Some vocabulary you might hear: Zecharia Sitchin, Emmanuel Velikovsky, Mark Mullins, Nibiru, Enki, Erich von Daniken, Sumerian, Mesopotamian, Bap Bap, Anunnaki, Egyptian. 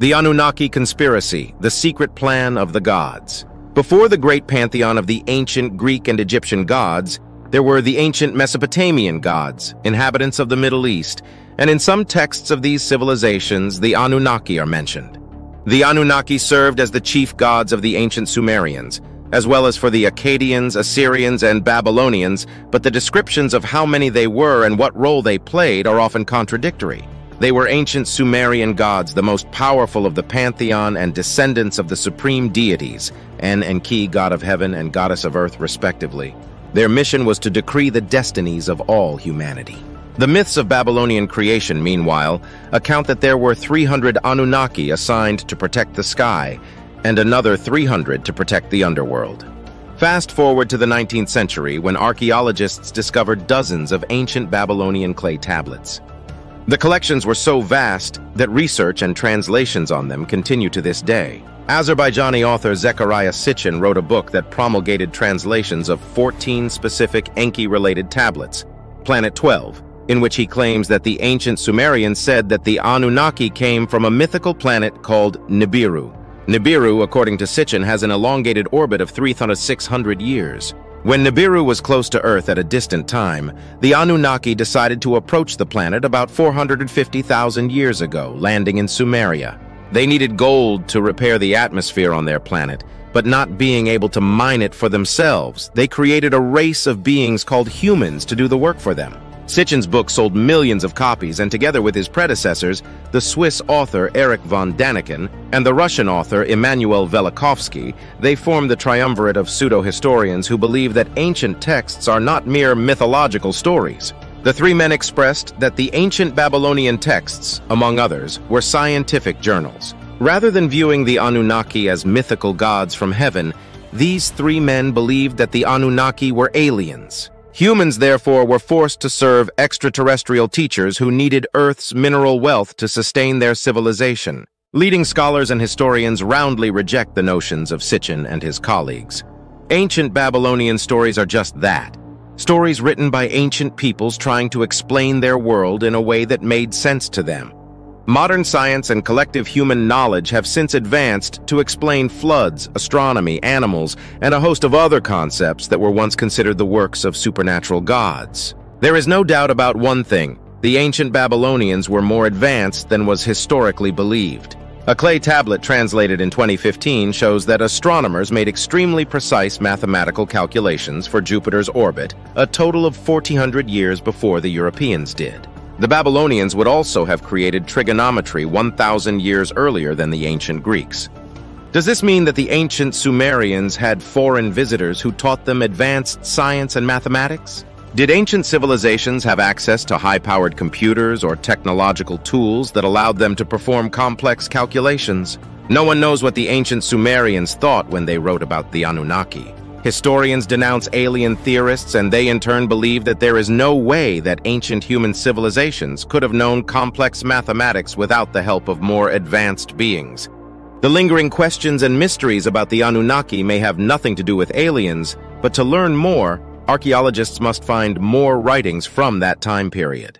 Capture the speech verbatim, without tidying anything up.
The Anunnaki Conspiracy, the Secret Plan of the Gods. Before the great pantheon of the ancient Greek and Egyptian gods, there were the ancient Mesopotamian gods, inhabitants of the Middle East, and in some texts of these civilizations, the Anunnaki are mentioned. The Anunnaki served as the chief gods of the ancient Sumerians, as well as for the Akkadians, Assyrians, and Babylonians, but the descriptions of how many they were and what role they played are often contradictory. They were ancient Sumerian gods, the most powerful of the pantheon and descendants of the supreme deities, En Enki, god of heaven, and goddess of earth, respectively. Their mission was to decree the destinies of all humanity. The myths of Babylonian creation, meanwhile, account that there were three hundred Anunnaki assigned to protect the sky, and another three hundred to protect the underworld. Fast forward to the nineteenth century, when archaeologists discovered dozens of ancient Babylonian clay tablets. The collections were so vast that research and translations on them continue to this day. Azerbaijani author Zecharia Sitchin wrote a book that promulgated translations of fourteen specific Enki-related tablets, Planet twelve, in which he claims that the ancient Sumerians said that the Anunnaki came from a mythical planet called Nibiru. Nibiru, according to Sitchin, has an elongated orbit of three thousand six hundred years. When Nibiru was close to Earth at a distant time, the Anunnaki decided to approach the planet about four hundred fifty thousand years ago, landing in Sumeria. They needed gold to repair the atmosphere on their planet, but not being able to mine it for themselves, they created a race of beings called humans to do the work for them. Sitchin's book sold millions of copies, and together with his predecessors, the Swiss author Erich von Daniken and the Russian author Emmanuel Velikovsky, they formed the triumvirate of pseudo-historians who believe that ancient texts are not mere mythological stories. The three men expressed that the ancient Babylonian texts, among others, were scientific journals. Rather than viewing the Anunnaki as mythical gods from heaven, these three men believed that the Anunnaki were aliens. Humans, therefore, were forced to serve extraterrestrial teachers who needed Earth's mineral wealth to sustain their civilization. Leading scholars and historians roundly reject the notions of Sitchin and his colleagues. Ancient Babylonian stories are just that, stories written by ancient peoples trying to explain their world in a way that made sense to them. Modern science and collective human knowledge have since advanced to explain floods, astronomy, animals, and a host of other concepts that were once considered the works of supernatural gods. There is no doubt about one thing: the ancient Babylonians were more advanced than was historically believed. A clay tablet translated in twenty fifteen shows that astronomers made extremely precise mathematical calculations for Jupiter's orbit, a total of fourteen hundred years before the Europeans did. The Babylonians would also have created trigonometry one thousand years earlier than the ancient Greeks. Does this mean that the ancient Sumerians had foreign visitors who taught them advanced science and mathematics? Did ancient civilizations have access to high-powered computers or technological tools that allowed them to perform complex calculations? No one knows what the ancient Sumerians thought when they wrote about the Anunnaki. Historians denounce alien theorists, and they in turn believe that there is no way that ancient human civilizations could have known complex mathematics without the help of more advanced beings. The lingering questions and mysteries about the Anunnaki may have nothing to do with aliens, but to learn more, archaeologists must find more writings from that time period.